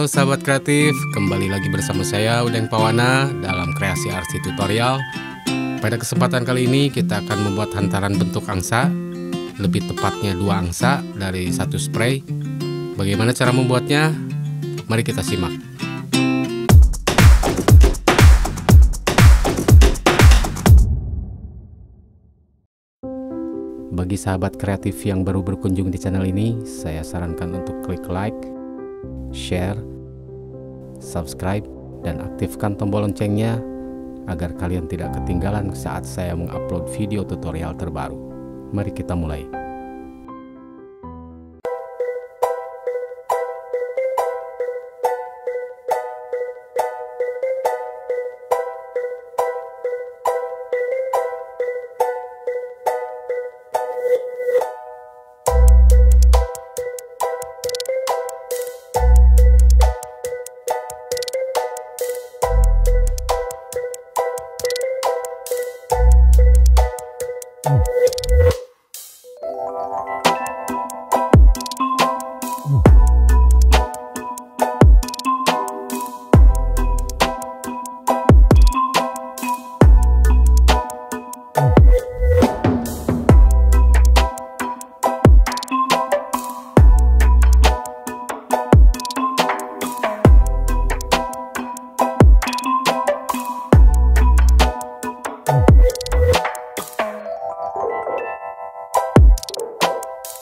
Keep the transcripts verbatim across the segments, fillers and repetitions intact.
Halo sahabat kreatif, kembali lagi bersama saya Udeng Pawana dalam Kreasi R C Tutorial. Pada kesempatan kali ini kita akan membuat hantaran bentuk angsa, lebih tepatnya dua angsa dari satu spray. Bagaimana cara membuatnya? Mari kita simak. Bagi sahabat kreatif yang baru berkunjung di channel ini, saya sarankan untuk klik like, share, subscribe, dan aktifkan tombol loncengnya agar kalian tidak ketinggalan saat saya mengupload video tutorial terbaru. Mari kita mulai.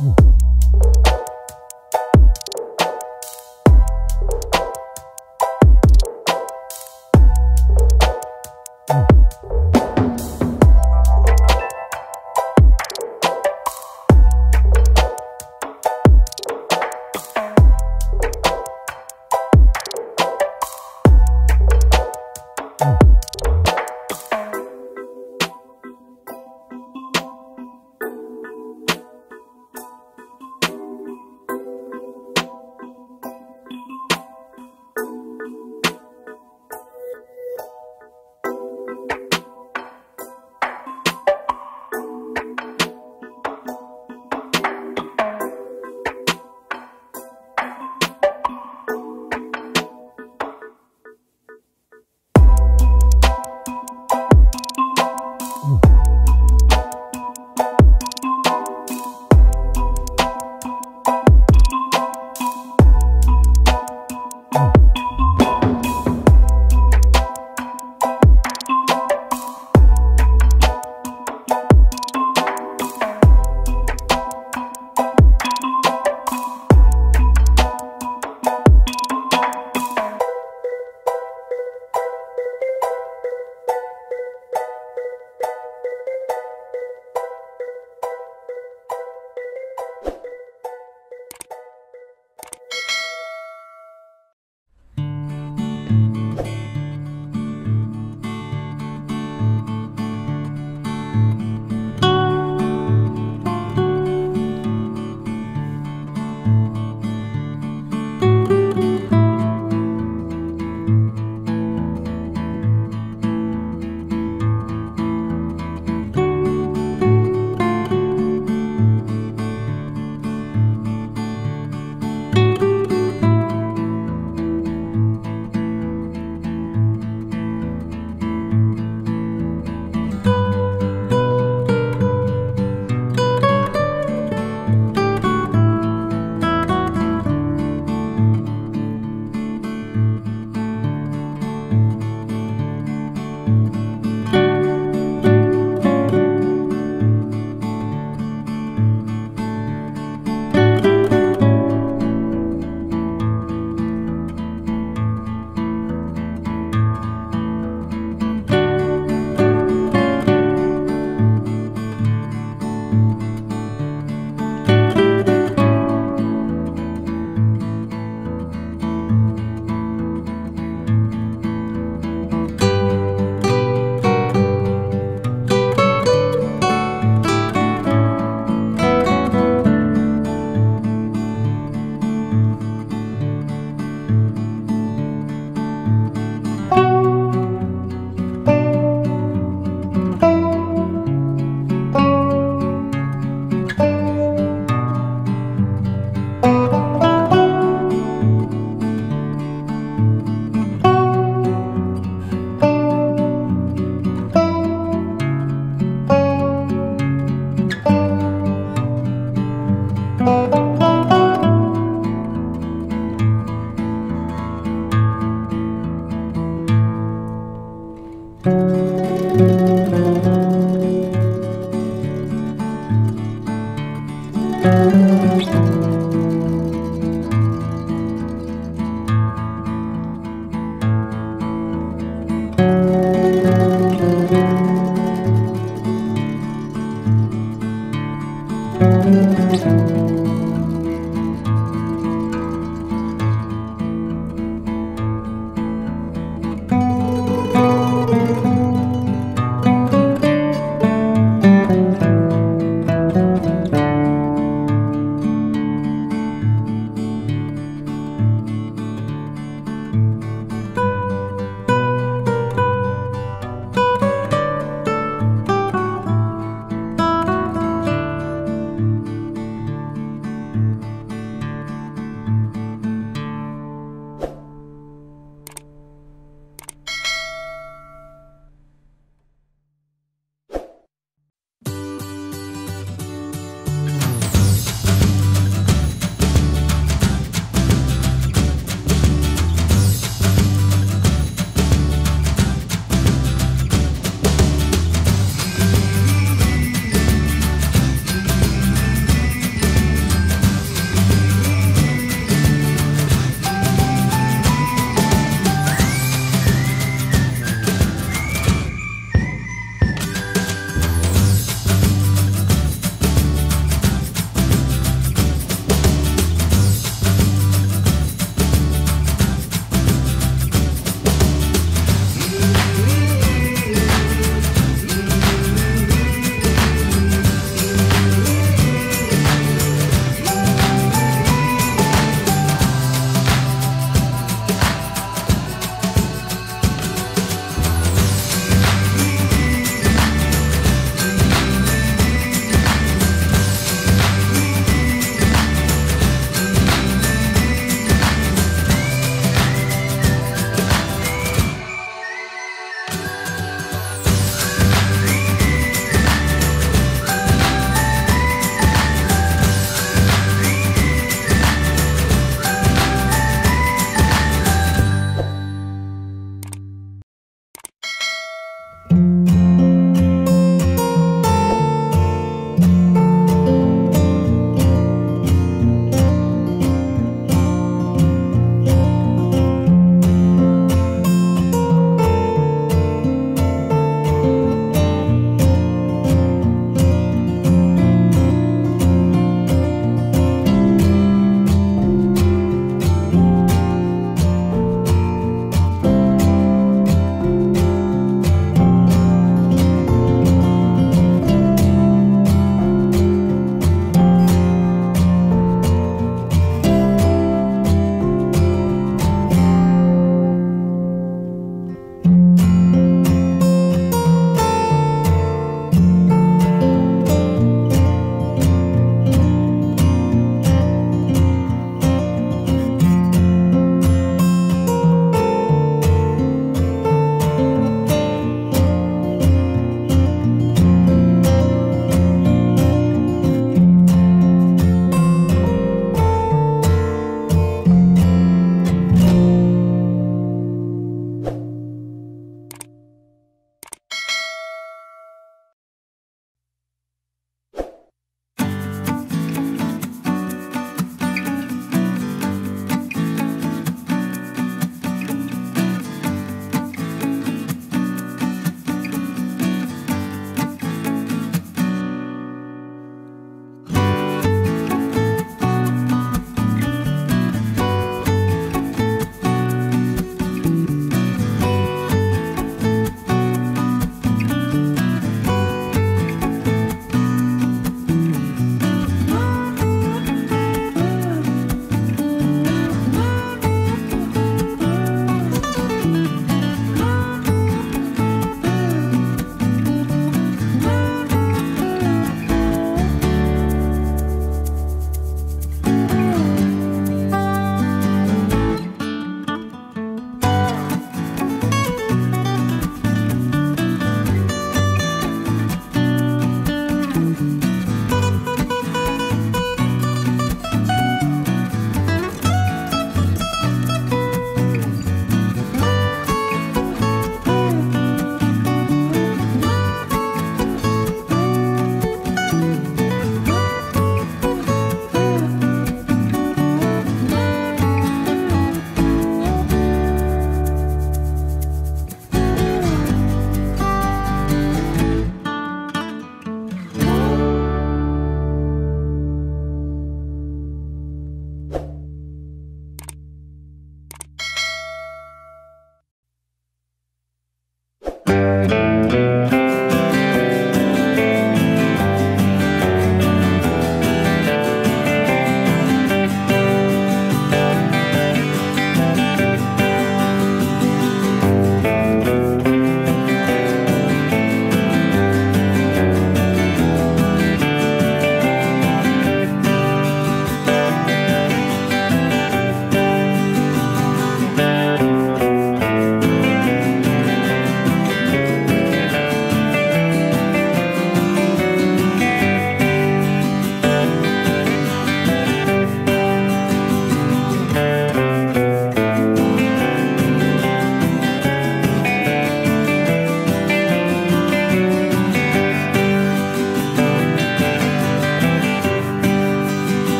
Mm.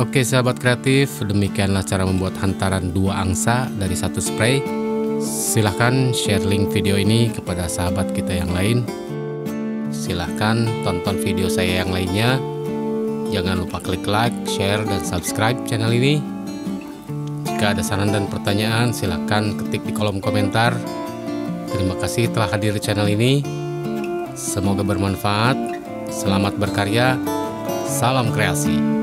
Oke sahabat kreatif, demikianlah cara membuat hantaran dua angsa dari satu spray. Silahkan share link video ini kepada sahabat kita yang lain. Silahkan tonton video saya yang lainnya. Jangan lupa klik like, share, dan subscribe channel ini. Jika ada saran dan pertanyaan, silahkan ketik di kolom komentar. Terima kasih telah hadir di channel ini. Semoga bermanfaat. Selamat berkarya. Salam kreasi.